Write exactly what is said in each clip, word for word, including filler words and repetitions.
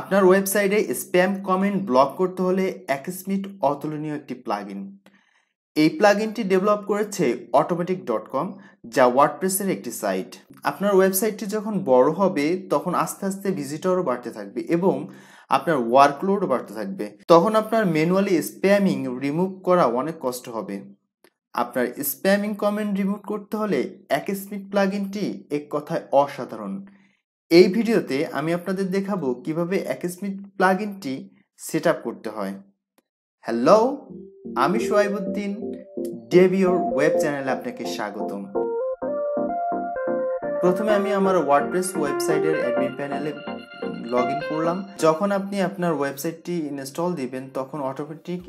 আপনার ওয়েবসাইটে spam comment block করতে হলে অ্যাকিসমিট অতুলনীয় একটি প্লাগইন। এই প্লাগইনটি ডেভেলপ করেছে অটোমেটিক ডট কম, যা ওয়ার্ডপ্রেসের একটি সাইট। আপনার ওয়েবসাইটটি যখন বড় হবে তখন আস্তে আস্তে ভিজিটরও বাড়তে থাকবে এবং আপনার ওয়ার্কলোডও বাড়তে থাকবে। তখন আপনার ম্যানুয়ালি স্প্যামিং রিমুভ করা অনেক কষ্ট হবে। আপনার স্প্যামিং কমেন্ট রিমুভ করতে হলে অ্যাকিসমিট প্লাগইনটি এক কথায় অসাধারণ। এই ভিডিওতে আমি আপনাদের দেখাবো কিভাবে অ্যাকিসমিট প্লাগইনটি সেট আপ করতে হয়। হ্যালো, আমি সোহাইবউদ্দিন, ডেভিওর ওয়েব চ্যানেলে আপনাকে স্বাগতম। প্রথমে আমি আমার ওয়ার্ডপ্রেস ওয়েবসাইটের অ্যাডমিন প্যানেলে লগ ইন করলাম। যখন আপনি আপনার ওয়েবসাইটটি ইনস্টল দিবেন তখন অটোমেটিক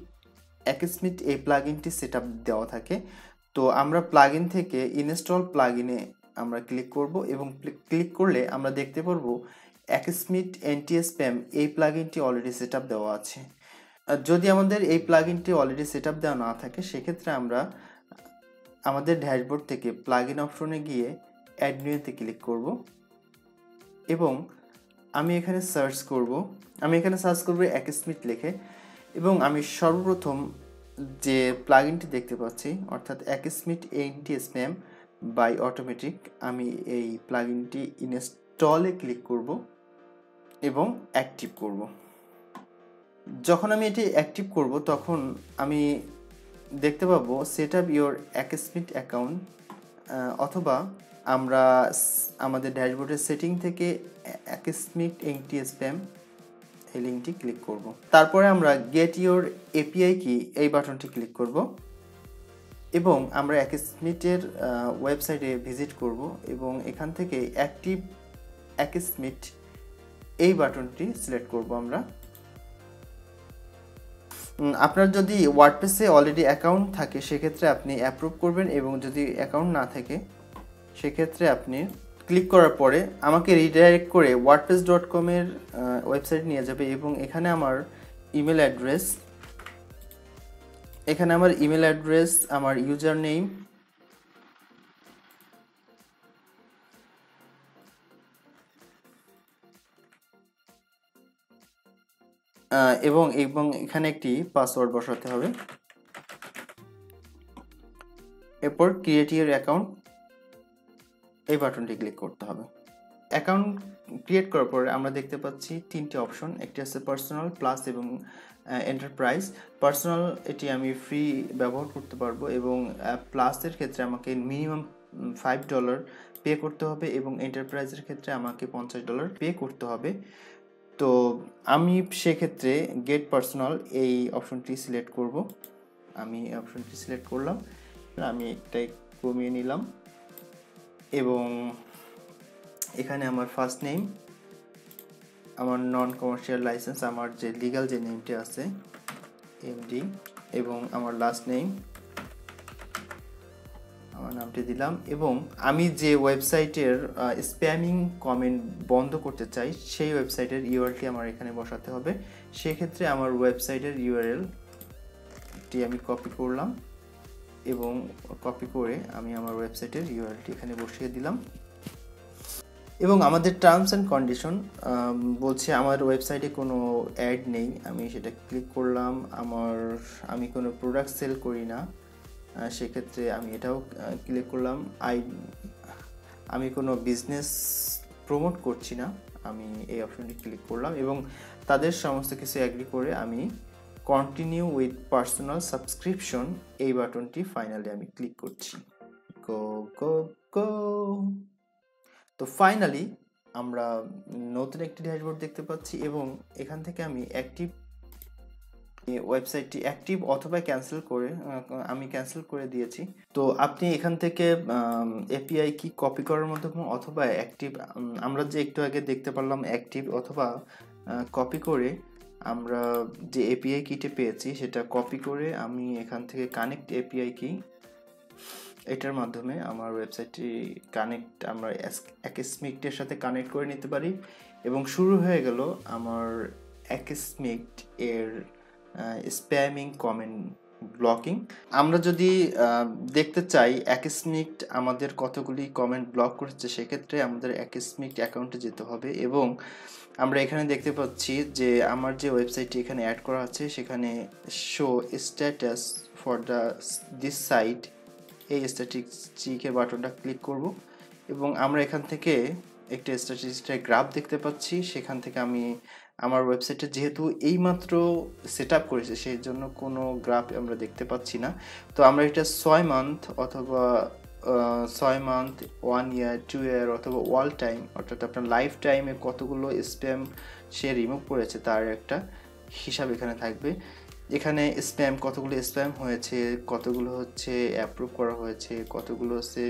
অ্যাকিসমিট এই প্লাগইনটি সেট আপ দেওয়া থাকে। তো আমরা প্লাগইন থেকে ইনস্টল প্লাগইনে আমরা ক্লিক করব এবং ক্লিক করলে আমরা দেখতে পারবো অ্যাকিসমিট অ্যান্টি স্প্যাম এই প্লাগইনটি অলরেডি সেট আপ দেওয়া আছে। যদি আমাদের এই প্লাগইনটি অলরেডি সেট আপ দেওয়া না থাকে সেক্ষেত্রে আমরা আমাদের ড্যাশবোর্ড থেকে প্লাগইন অপশনে গিয়ে অ্যাডমিনতে ক্লিক করব এবং আমি এখানে সার্চ করব আমি এখানে সার্চ করব অ্যাকিসমিট লিখে এবং আমি সর্বপ্রথম যে প্লাগইনটি দেখতে পাচ্ছি অর্থাৎ Akismet anti spam by Automattic, আমি এই প্লাগইনটি ইনস্টলে ক্লিক করব এবং অ্যাক্টিভ করব। যখন আমি এটি অ্যাক্টিভ করব তখন আমি দেখতে পাবো set up your Akismet account, অথবা আমরা আমাদের ড্যাশবোর্ডের সেটিং থেকে অ্যাকিসমিট অ্যান্টি স্প্যাম এই লিঙ্কটি ক্লিক করব। তারপরে আমরা গেট ইওর এপিআই কি এই বাটনটি ক্লিক করব এবং আমরা অ্যাকিসমিটের ওয়েবসাইটে ভিজিট করব এবং এখান থেকে অ্যাক্টিভ অ্যাকিসমিট এই বাটনটি সিলেক্ট করব আমরা। আপনার যদি ওয়ার্ডপ্রেসে অলরেডি অ্যাকাউন্ট থাকে সেক্ষেত্রে আপনি অ্যাপ্রুভ করবেন, এবং যদি অ্যাকাউন্ট না থাকে সেক্ষেত্রে আপনি ক্লিক করার পরে আমাকে রিডাইরেক্ট করে ওয়ার্ডপ্রেস ডট কমের ওয়েবসাইট নিয়ে যাবে এবং এখানে আমার ইমেল অ্যাড্রেস এখানে আমার ইমেল অ্যাড্রেস, আমার ইউজার নেম, এবং এবং এখানে একটি পাসওয়ার্ড বসাতে হবে। এরপর ক্রিয়েট ইওর অ্যাকাউন্ট এই বাটনটি ক্লিক করতে হবে। অ্যাকাউন্ট ক্রিয়েট করার পরে আমরা দেখতে পাচ্ছি তিনটি অপশন, একটি আছে পার্সোনাল, প্লাস এবং এন্টারপ্রাইজ। পার্সোনাল এটি আমি ফ্রি ব্যবহার করতে পারবো এবং প্লাসের ক্ষেত্রে আমাকে মিনিমাম ফাইভ ডলার পে করতে হবে এবং এন্টারপ্রাইজের ক্ষেত্রে আমাকে পঞ্চাশ ডলার পে করতে হবে। তো আমি সেক্ষেত্রে গেট পার্সোনাল এই অপশনটি সিলেক্ট করব। আমি অপশনটি সিলেক্ট করলাম, আমি একটা কমিয়ে নিলাম এবং এখানে আমার ফার্স্ট নেম, আমার নন কমার্শিয়াল লাইসেন্স, আমার যে লিগ্যাল যে নেমটি আছে এমডি, এবং আমার লাস্ট নেম, আমার নামটি দিলাম। এবং আমি যে ওয়েবসাইটের স্প্যামিং কমেন্ট বন্ধ করতে চাই সেই ওয়েবসাইটের ইউআরএলটি আমার এখানে বসাতে হবে। সেক্ষেত্রে আমার ওয়েবসাইটের ইউআরএলটি আমি কপি করলাম এবং কপি করে আমি আমার ওয়েবসাইটের ইউআরএলটি এখানে বসিয়ে দিলাম। এবং আমাদের টার্মস অ্যান্ড কন্ডিশন বলছে আমার ওয়েবসাইটে কোনো অ্যাড নেই, আমি সেটা ক্লিক করলাম। আমার আমি কোনো প্রোডাক্ট সেল করি না, সেক্ষেত্রে আমি এটাও ক্লিক করলাম। আই আমি কোনো বিজনেস প্রমোট করছি না, আমি এই অপশনটি ক্লিক করলাম এবং তাদের সমস্ত কিছু অ্যাগ্রি করে আমি কন্টিনিউ উইথ পার্সোনাল সাবস্ক্রিপশন এই বাটনটি ফাইনালি আমি ক্লিক করছি। গো গো গো তো ফাইনালি আমরা নতুন একটি ড্যাশবোর্ড দেখতে পাচ্ছি এবং এখান থেকে আমি অ্যাক্টিভ ওয়েবসাইটটি অ্যাক্টিভ অথবা ক্যান্সেল করে আমি ক্যান্সেল করে দিয়েছি। তো আপনি এখান থেকে এপিআই কি কপি করার মাধ্যমে অথবা অ্যাক্টিভ, আমরা যে একটু আগে দেখতে পারলাম অ্যাক্টিভ অথবা কপি করে আমরা যে এপিআই কিটে পেয়েছি সেটা কপি করে আমি এখান থেকে কানেক্ট এপিআই কি এটার মাধ্যমে আমার ওয়েবসাইটটি কানেক্ট আমরা অ্যাকিসমিটের সাথে কানেক্ট করে নিতে পারি এবং শুরু হয়ে গেল আমার অ্যাকিসমিট এর স্প্যামিং কমেন্ট ব্লকিং। আমরা যদি দেখতে চাই অ্যাকিসমিট আমাদের কতগুলি কমেন্ট ব্লক করেছে, সেক্ষেত্রে আমাদের অ্যাকিসমিট অ্যাকাউন্টে যেতে হবে এবং আমরা এখানে দেখতে পাচ্ছি যে আমার যে ওয়েবসাইটটি এখানে অ্যাড করা আছে সেখানে show status for the this site, এই স্ট্যাটিস্টিকের বাটনটা ক্লিক করব এবং আমরা এখান থেকে একটা স্ট্যাটিস্টিকের গ্রাফ দেখতে পাচ্ছি। সেখান থেকে আমি আমার ওয়েবসাইটে যেহেতু এইমাত্র সেট আপ করেছে সেই জন্য কোনো গ্রাফ আমরা দেখতে পাচ্ছি না। তো আমরা এটা ছয় মান্থ অথবা ছয় month, one year, two year অথবা অল টাইম, অর্থাৎ আপনার লাইফ টাইমে কতগুলো স্প্যাম সে রিমুভ করেছে তার একটা হিসাব এখানে থাকবে। এখানে স্প্যাম, কতগুলো স্প্যাম হয়েছে, কতগুলো হচ্ছে অ্যাপ্রুভ করা হয়েছে, কতগুলো হচ্ছে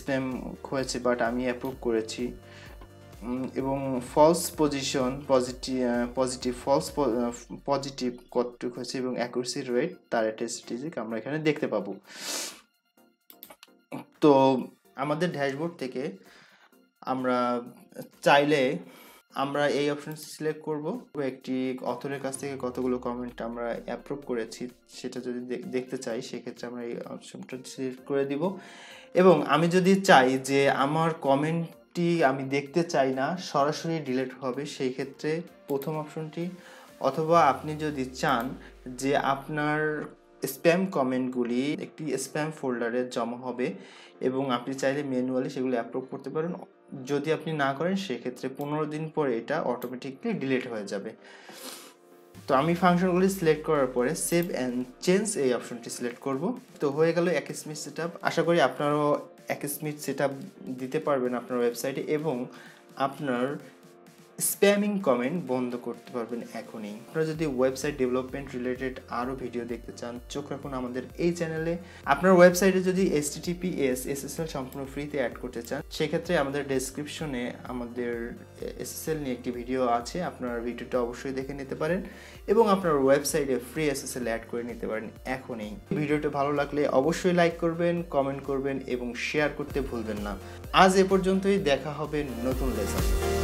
স্প্যাম হয়েছে বাট আমি অ্যাপ্রুভ করেছি, এবং false position positive positive false positive কতটুকু হয়েছে এবং অ্যাকুরেসি রেট তার একটা স্ট্যাটিস্টিক আমরা এখানে দেখতে পাবো। তো আমাদের ড্যাশবোর্ড থেকে আমরা চাইলে আমরা এই অপশন সিলেক্ট করব, একটি অথরের কাছ থেকে কতগুলো কমেন্ট আমরা অ্যাপ্রুভ করেছি সেটা যদি দেখতে চাই সেক্ষেত্রে আমরা এই অপশনটা সিলেক্ট করে দিব। এবং আমি যদি চাই যে আমার কমেন্টটি আমি দেখতে চাই না, সরাসরি ডিলিট হবে, সেই ক্ষেত্রে প্রথম অপশনটি, অথবা আপনি যদি চান যে আপনার স্প্যাম কমেন্টগুলি একটি স্প্যাম ফোল্ডারে জমা হবে এবং আপনি চাইলে ম্যানুয়ালি সেগুলো অ্যাপ্রুভ করতে পারেন, যদি আপনি না করেন সেক্ষেত্রে পনেরো দিন পরে এটা অটোমেটিকলি ডিলিট হয়ে যাবে। তো আমি ফাংশনগুলি সিলেক্ট করার পরে সেভ অ্যান্ড চেঞ্জ এই অপশনটি সিলেক্ট করব। তো হয়ে গেল অ্যাকিসমিট সেট আপ। আশা করি আপনারাও অ্যাকিসমিট সেট আপ দিতে পারবেন আপনার ওয়েবসাইটে এবং আপনার স্প্যামিং কমেন্ট বন্ধ করতে পারবেন এখনই। আপনারা যদি ওয়েবসাইট ডেভেলপমেন্ট রিলেটেড আরও ভিডিও দেখতে চান চোখ রাখুন আমাদের এই চ্যানেলে। আপনার ওয়েবসাইটে যদি H T T P S S S L সম্পূর্ণ ফ্রিতে অ্যাড করতে চান সেক্ষেত্রে আমাদের ডেসক্রিপশনে আমাদের এস এস এল নিয়ে একটি ভিডিও আছে, আপনারা ভিডিওটা অবশ্যই দেখে নিতে পারেন এবং আপনার ওয়েবসাইটে free S S L add করে নিতে পারেন এখনই। ভিডিওটা ভালো লাগলে অবশ্যই লাইক করবেন, কমেন্ট করবেন এবং শেয়ার করতে ভুলবেন না। আজ এ পর্যন্তই, দেখা হবে নতুন লেসনে।